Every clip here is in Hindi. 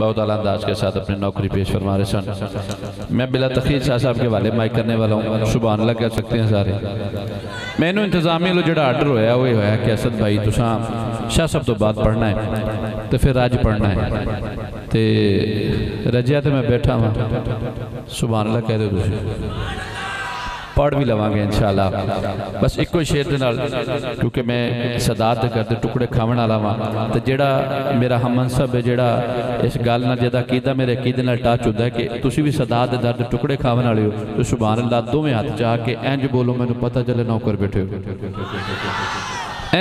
बहुत आला अंदाज के साथ अपनी नौकरी पेश फरमा रहे सन। मैं बिला तखीर शाह साहब के वाले माइक करने वाला हूँ। सुभान अल्लाह कह सकते हैं सारे। मैनू इंतजामी जो आर्डर होया वही होया कि असद भाई तुसा शाह साहब तो बात पढ़ना है तो फिर अज पढ़ना है तो रजिया तो मैं बैठा वहाँ। सुभान अल्लाह कह दो पढ़ भी लवांगे इंशाल्लाह। बस एको शेर दे नाल क्योंकि मैं सदात करते टुकड़े खावन वाला वां तो जेड़ा मेरा हमनसब है जेड़ा इस गल नाल जेदा कीदा मेरे कीदे नाल टच हुंदा है कि तुसी भी सदात दे दर्द टुकड़े खावन वाले हो तो सुभान अल्लाह दोवें हाथ चाह के इंज बोलो मैनूं पता चले नौकर बैठे हो।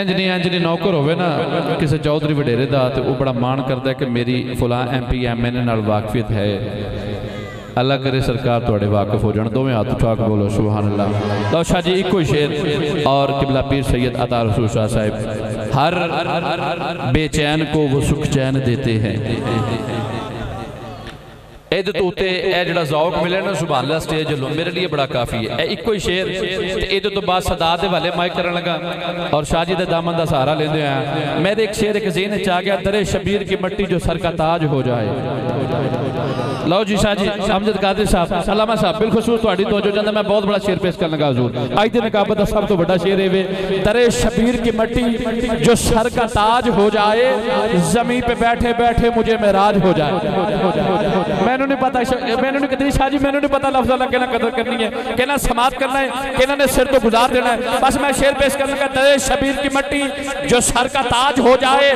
इंज नहीं नौकर होवे ना किसी चौधरी वडेरे दा ते वो बड़ा मान करता है कि मेरी फलां MP MNA नाल वाकफियत है। अल्लाह करे सरकार थोड़े वाकफ हो जाए। दोवें हाथ उठा के बोलो सुभान अल्लाह। तो शाह जी इको शेर और किबला पीर सैयद अता रसूल शाह साहब। हर बेचैन को वो सुख चैन देते हैं। एद तो उत्ते जड़ा जौक मिले ना सुभान अल्लाह स्टेज लो मेरे लिए बड़ा काफ़ी है। इको ही शेर एद तो बाद सदात वाले माइक करन लगा और शाह जी के दामन का सहारा लेंदे आया। मेरे एक शेर एक ज़हन च आ गया दरे शबीर की मट्टी जो सर का ताज हो जाए। लो जी शाह जी अमजद कादरी साहब अलामा साहब बिलखसूस तुहाडी तवज्जो चाहंदा। मैं बहुत बड़ा शेर पेश करन लगा हुजूर। अज दे नकाबत दा सब तो बड़ा शेर है वे दरे शबीर की मट्टी जो सर का ताज हो जाए जमीन पे बैठे बैठे मुझे मेराज हो जाए। मैंने पता मैंने कदरी शाह जी मैंने पता लफ्ज़ अल्लाह कहना कदर करनी है कहना समाप्त करना है कहना ने सिर तो गुजार देना है। बस मैं शेर पेश करने का दरे शबीर की मट्टी जो सर का ताज हो जाए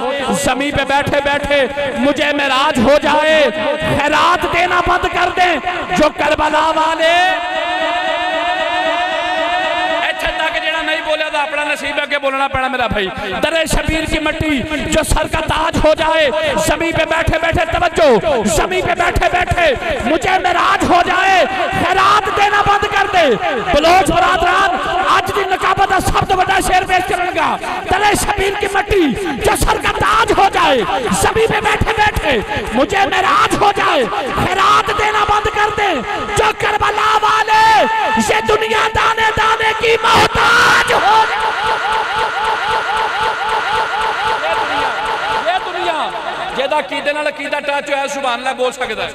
जमी पे बैठे बैठे मुझे मेराज हो जाए। खैरात देना बंद कर दें जो करबला वाले बोलिया था अपना नसीब आगे बोलना पड़ा मेरा भाई। दरे शबीर की मट्टी जो सर का ताज हो जाए ज़मीन पे बैठे बैठे तवज्जो ज़मीन पे बैठे बैठे मुझे मेराज हो जाए। खैरात देना बंद कर दे बलोच बरादरान आज की नकाबत का सब तो बड़ा शेर पेश करूंगा। दरे शबीर की मट्टी जो सर का ताज हो जाए ज़मीन पे बैठे बैठे मुझे मेराज हो जाए। खैरात देना बंद कर दे जो करबला वाले ये दुनिया दाने दाने की मोहताज हो। ये दुनिया जेदा कीदे नाल कीदा टच होया सुभान अल्लाह बोल सकदा है।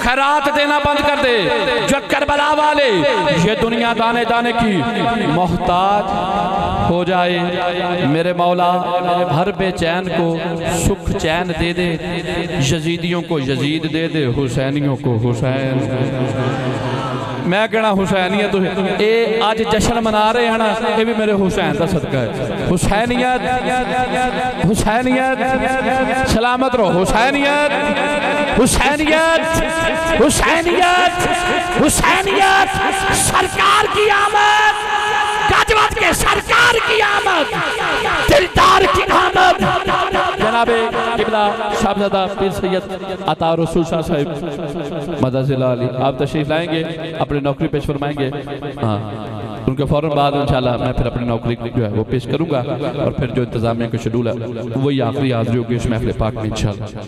खैरात देना बंद कर दे जो करबला वाले ये दुनिया दाने दाने की मोहताज हो जाए। मेरे मौला हर बेचैन को सुख चैन दे दे। यजीदियों को यजीद दे दे हुसैनियों को हुसैन। मैं कहना हुसैनियत ये अज जश्न मना रहे हैं ना ये भी मेरे हुसैन का सदका है। हुसैनियत हुसैनियत सलामत रहो। हुसैनियत हुसैनियत हुसैनियत हुसैनियत सरकार की आमद गजवत के सरकार की आमद दिलदार की आमद। जनाबे किबला साहबजादा पीर सैयद अता रसूल शाह साहब मदजिला अली आप तशरीफ लाएंगे अपनी नौकरी पेश फरमाएंगे। हाँ उनके फौरन बाद इंशाल्लाह मैं फिर अपनी नौकरी जो है वो पेश करूंगा और फिर जो इंतजामिया का शेड्यूल है वही आखिरी हाजिरी होगी इस महफिल पाक में इंशाल्लाह।